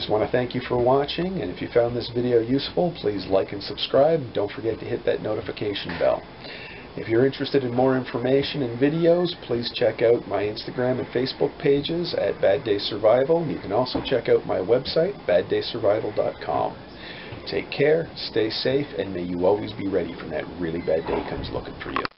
Just want to thank you for watching, and if you found this video useful, please like and subscribe. Don't forget to hit that notification bell. If you're interested in more information and videos, please check out my Instagram and Facebook pages at Bad Day Survival. You can also check out my website, baddaysurvival.com. Take care, stay safe, and may you always be ready when that really bad day comes looking for you.